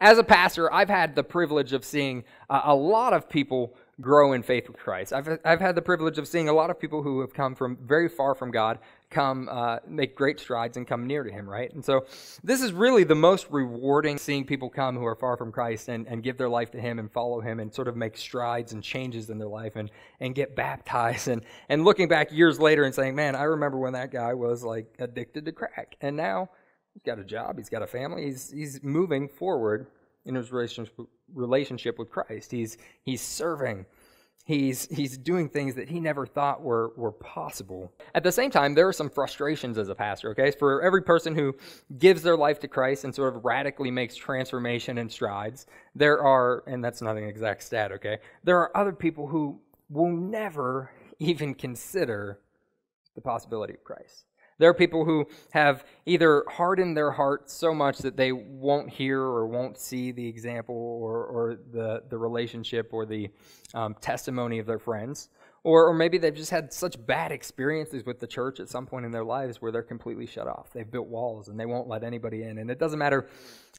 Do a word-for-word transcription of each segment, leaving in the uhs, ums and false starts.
as a pastor, I've had the privilege of seeing uh, a lot of people grow in faith with Christ. I've, I've had the privilege of seeing a lot of people who have come from very far from God come uh, make great strides and come near to him, right? And so this is really the most rewarding, seeing people come who are far from Christ and, and give their life to him and follow him and sort of make strides and changes in their life and, and get baptized and, and looking back years later and saying, man, I remember when that guy was like addicted to crack, and now he's got a job, he's got a family, he's, he's moving forward in his relationship with Christ. He's, he's serving. He's, he's doing things that he never thought were, were possible. At the same time, there are some frustrations as a pastor, okay? For every person who gives their life to Christ and sort of radically makes transformation and strides, there are, and that's not an exact stat, okay? There are other people who will never even consider the possibility of Christ. There are people who have either hardened their hearts so much that they won't hear or won't see the example or, or the, the relationship or the um, testimony of their friends. Or, or maybe they've just had such bad experiences with the church at some point in their lives where they're completely shut off. They've built walls and they won't let anybody in. And it doesn't matter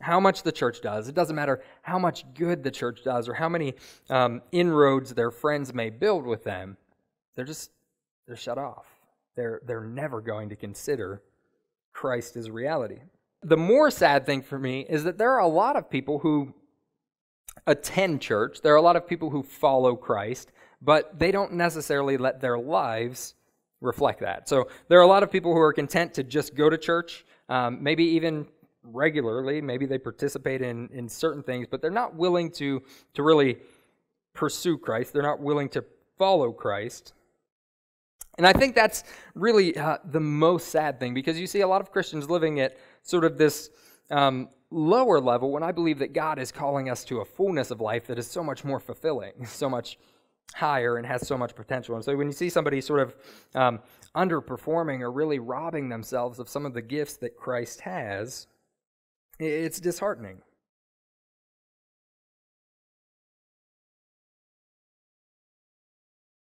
how much the church does. It doesn't matter how much good the church does or how many um, inroads their friends may build with them. They're just, they're shut off. They're, they're never going to consider Christ as reality. The more sad thing for me is that there are a lot of people who attend church. There are a lot of people who follow Christ, but they don't necessarily let their lives reflect that. So there are a lot of people who are content to just go to church, um, maybe even regularly. Maybe they participate in, in certain things, but they're not willing to, to really pursue Christ. They're not willing to follow Christ. And I think that's really uh, the most sad thing, because you see a lot of Christians living at sort of this um, lower level, when I believe that God is calling us to a fullness of life that is so much more fulfilling, so much higher, and has so much potential. And so when you see somebody sort of um, underperforming or really robbing themselves of some of the gifts that Christ has, it's disheartening.